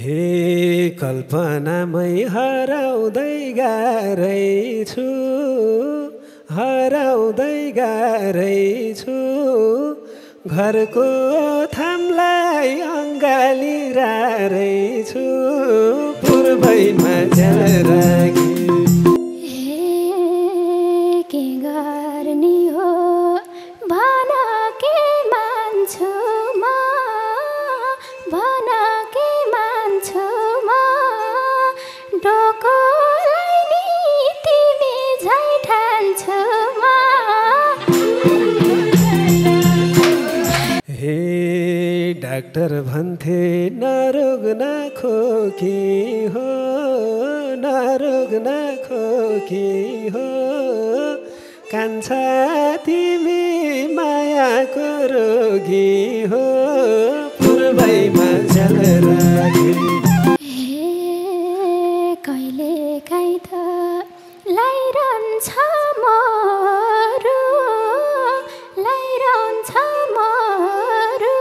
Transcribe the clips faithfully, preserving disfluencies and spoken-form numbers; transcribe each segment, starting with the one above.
हे कल्पनामै हराउँदै गएछु हराउँदै गएछु घरको थामलाई अँगालिरहेछु पूर्वैमा झराकी के गर्ने हो भन के मान्छु म डाक्टर भन्थे नरोग नखोकी हो नरोग नखोकी हो कान्छा तिमी मायाको रोगी हो पूर्वैमा झलराकी कहिले काहीँ त लाइरहन्छ मरो लाइरहन्छ मरो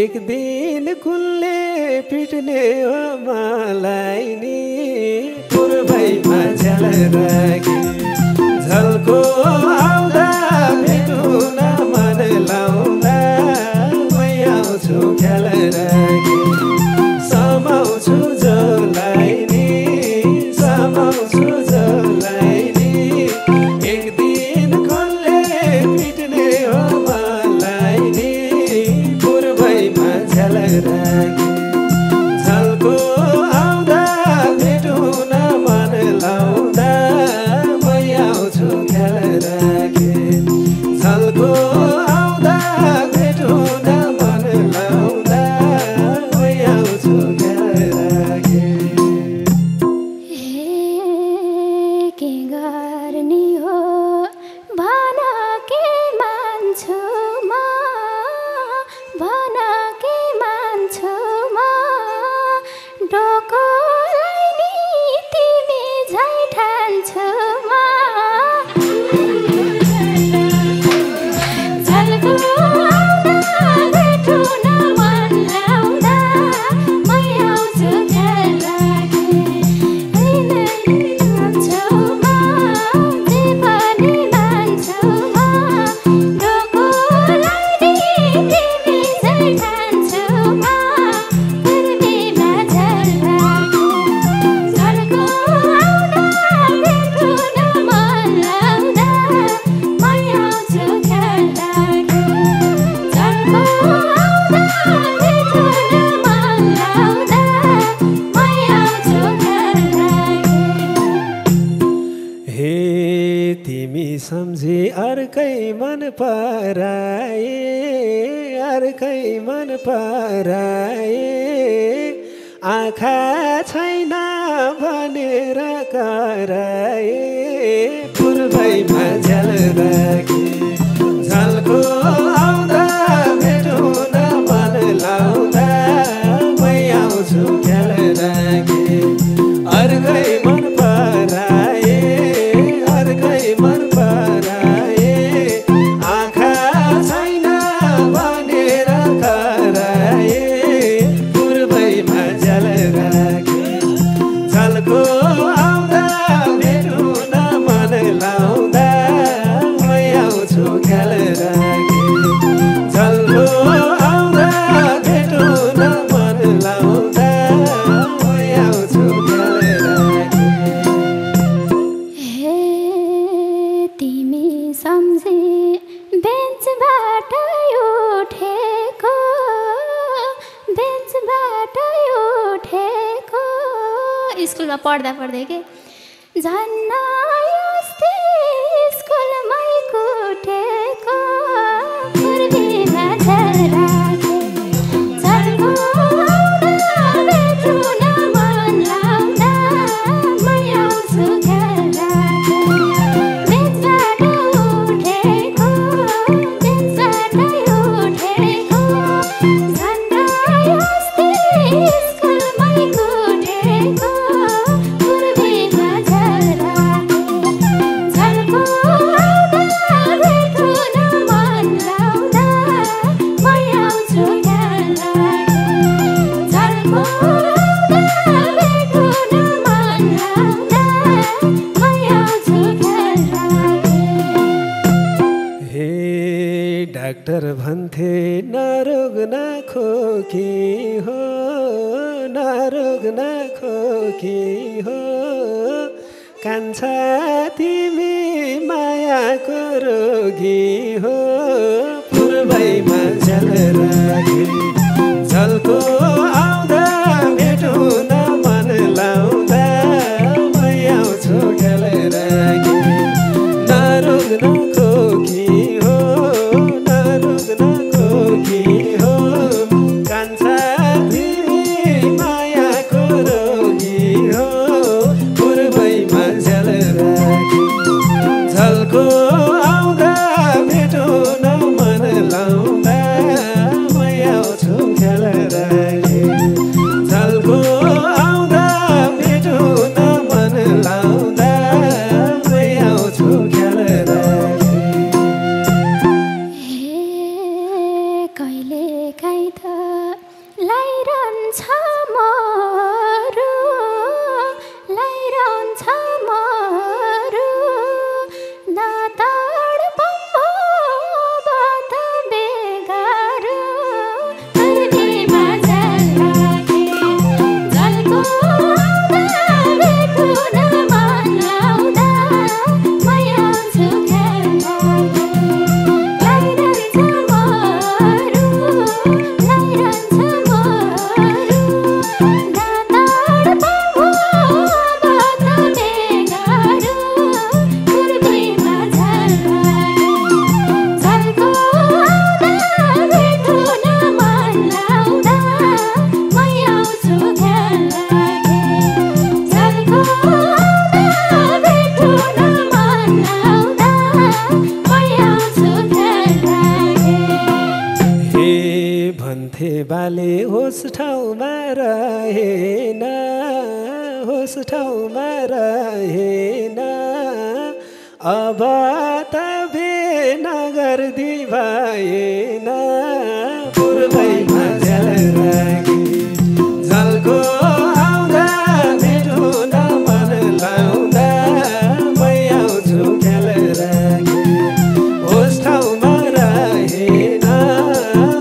एक दिन खुले पिटने मलाई नि पूर्वैमा झल राखी झलको आउँदा भेटुन मन लाउँदा मै आउँछु झल राखी समाउँछु जलाई नि समाउँछु जलाई नि एक दिन खुले पिटने मलाई नि पूर्वैमा झल राखी झलको आउँदा भेटुन मन लाउँदा मै आउँछु झल राखी झलको आउँदा भेटुन मन लाउँदा मै आउँछु झल राखी हे के गर्ने हो भन के मान्छु म भन के मान्छु म ढोकोलाई नि तिमी झै ठान्छौ झल्को आउँदा भेटुन मन लाउँदा मै आउँछु झल राखी छेउमा जे पनि मान्छौ ढोकोलाई नि तिमी झै ठान्छौ पूर्णिमा झल राखी झल्को आउँदा भेटुन मन लाउँदा मै आउँछु झल राखी झल्को आउँदा भेटुन मन लाउँदा मै आउँछु झल राखी हे तिमी सम्झे अर्कै मन पराए अर्कै मन पराए आँखा छैन भनेर कराए पूर्वैमा झल राखी झल्को आउँदा भेटुन मन लाउँदा मै आउँछु झल राखी अर्कै मन पराए अर्कै मन पराए आँखा छैन भनेर कराए पूर्वैमा झल राखी झल्को आउँदा भेटुन मन लाउँदा मै आउँछु झल राखी झल्को आउँदा भेटुन मन लाउँदा मै आउँछु झल राखी हे तिमी सम्झे बेन्चबाट उठेको बेन्चबाट उठेको स्कुलमा पढ्दा पढ्दै के झन् यस्तै स्कुलमै कुटेको पूर्णिमा झल राखी झल्को आउँदा भेटुन मन लाउँदा मै आउँछु झल राखी बेन्चबाट उठेको बेन्चबाट उठेको झन् यस्तै स्कुलमै कुटेको पूर्णिमा झल राखी झल्को आउँदा भेटुन मन लाउँदा मै आउँछु झल राखी झल्को आउँदा भेटुन मन लाउँदा मै आउँछु झल राखी हे डाक्टर भन्थे नरोग नखोकी हो नरोग नखोकी हो कान्छ तिमी मायाको रोगी हो पूर्वैमा झल राखी झल्को आउँदा भेटुन मन लाउँदा मै आउँछु झल राखी नरोग नखोकी हो नरोग नखोकी हो कान्छ तिमी मायाको रोगी हो पूर्वैमा झल राखी झल्को आउँदा भेटुन मन लाउँदा भन्थे बाले होस ठाउँमा रहेन होस ठाउँमा रहेन अब त बिना गर्दी भएन पूर्वैमा झलरागी जलको आउँदा भेट हुन मन लाउँदा म आउँछु झलरागी होस ठाउँमा रहेन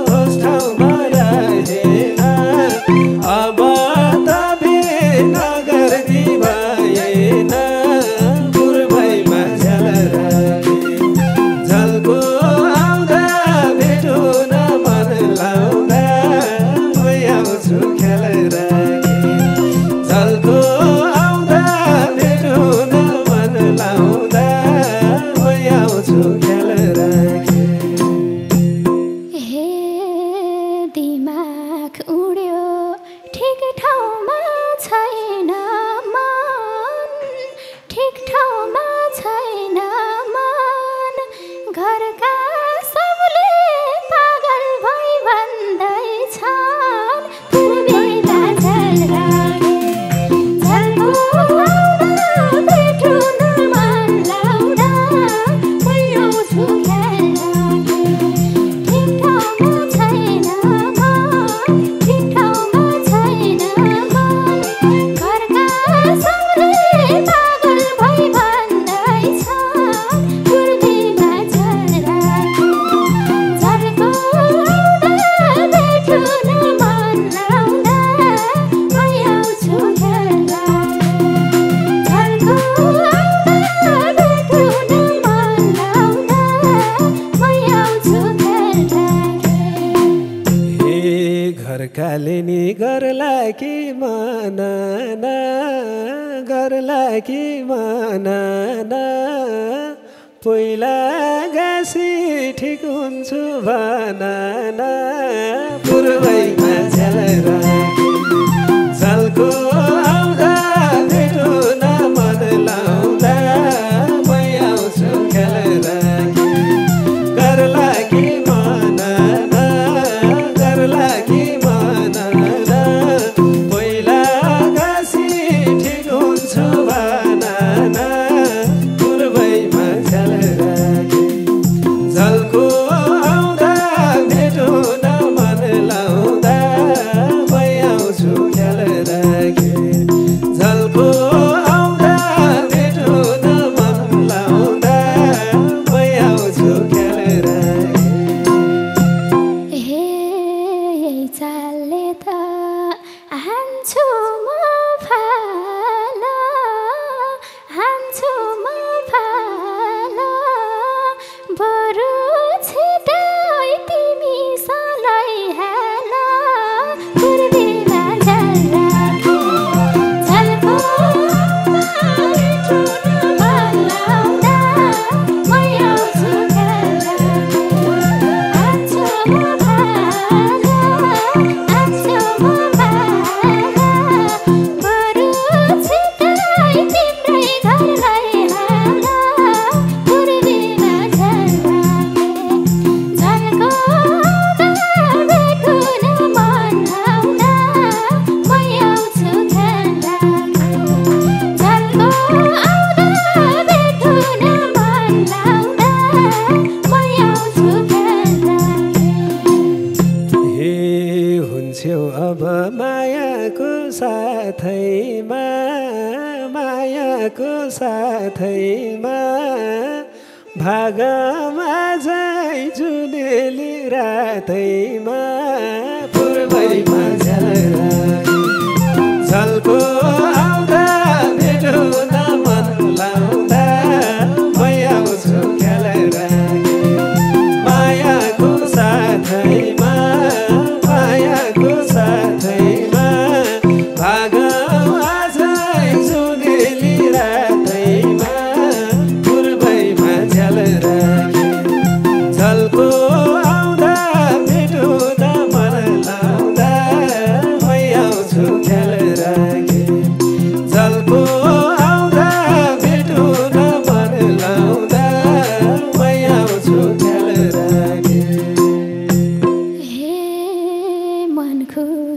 होस ठाउँमा रहेन अब त बिना गर्दी भएन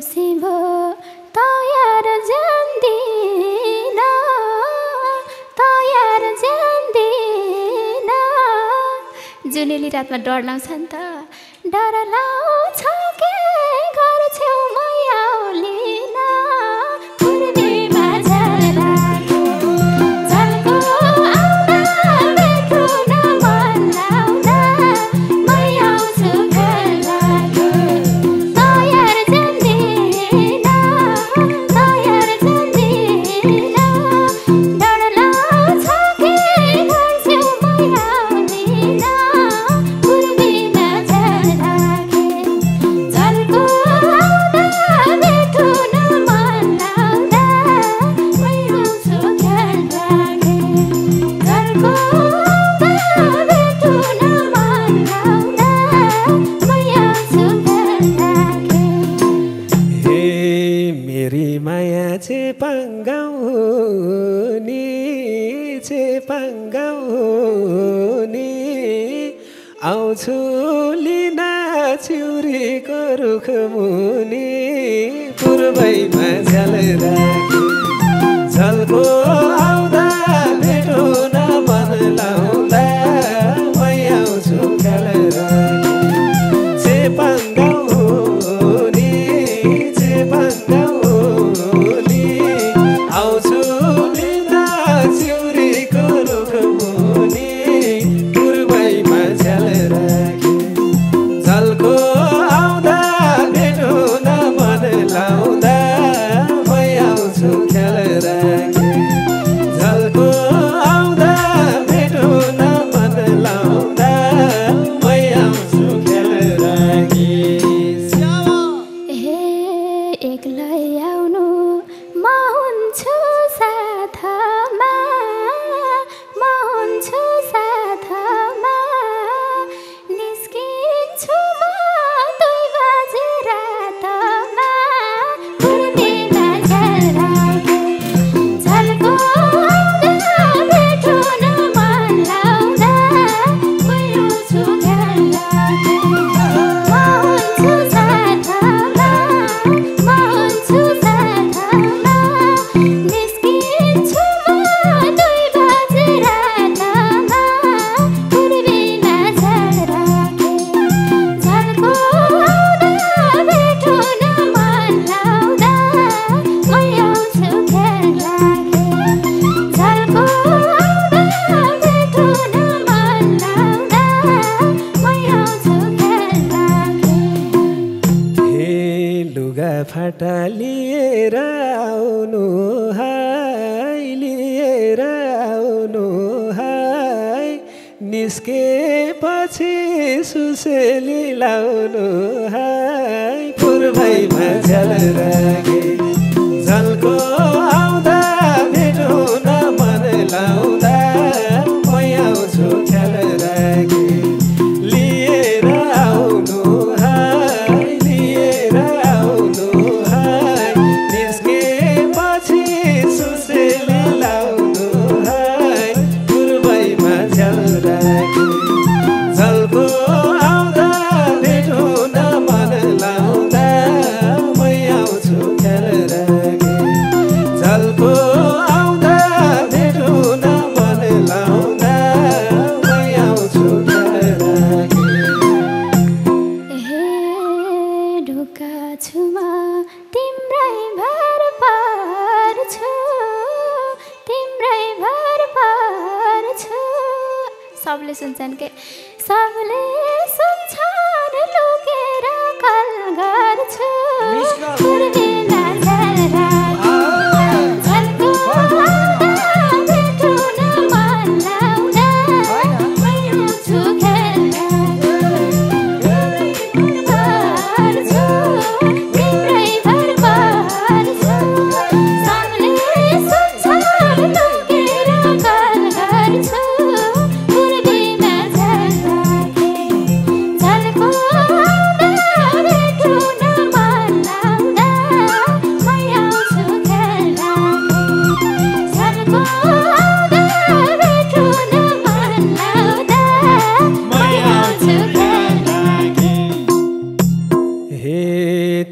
शिव तयार जान्दिना तयार जान्दिना जुनेली रातमा डर लाउँछ नि त डर लाउँछ के घर छेउमा आउलिना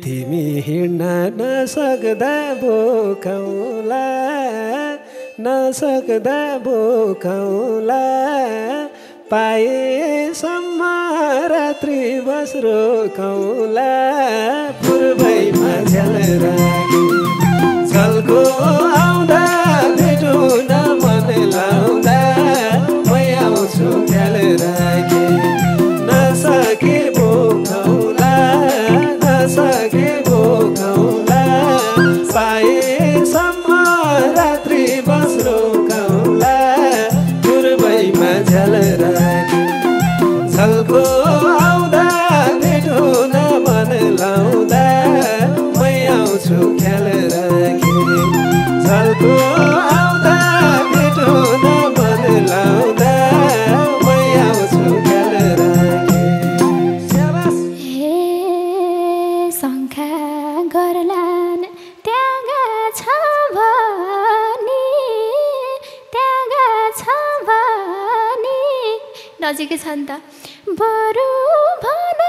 ತಿಮಿ ಹಿಡನ ಸಗದ ಬೋಕೌಲ ನ ಸಗದ ಬೋಕೌಲ पाए सम्मारात्रि बस्रो कौला पूर्वै मझल रागी झल्को आउँदा भेटु न मन लाउँदा मै आउँछु झल रागी नसके भो कौला नसके भो कौला पाए सम्मारात्रि बस्रो कौला पूर्वै मझल रागी झल्को आउँदा भेटु न मन लाउँदा मै आउँछु ख्याल राखी झल्को आउँदा भेटु न मन लाउँदा मै आउँछु ख्याल राखी हे शङ्का गर्लान् त्यागा छ भनी त्यागा छ भनी नजिकै छ नि त बरु भन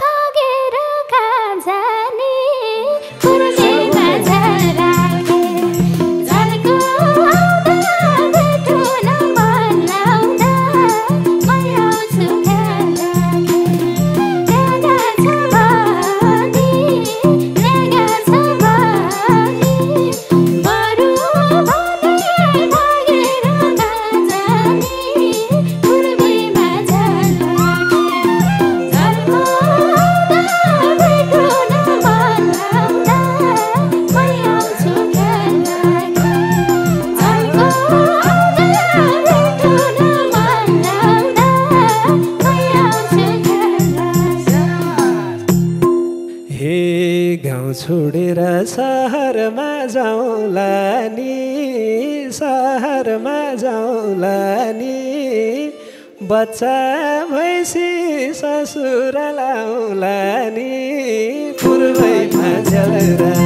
भागेर कहाँ जाने पूर्वै माझल रागी झल्को आउँदा भेटु न मन लाउँदा मै आउँछु ख्याल राखी त्यागा छ भनी त्यागा छ भनी बरु भन भागेर कहाँ जाने छोडेर सहरमा जाउँला नि सहरमा जाउँला नि बच्चा भैँसी ससुरा लाउँला नि पूर्वै माझल रागी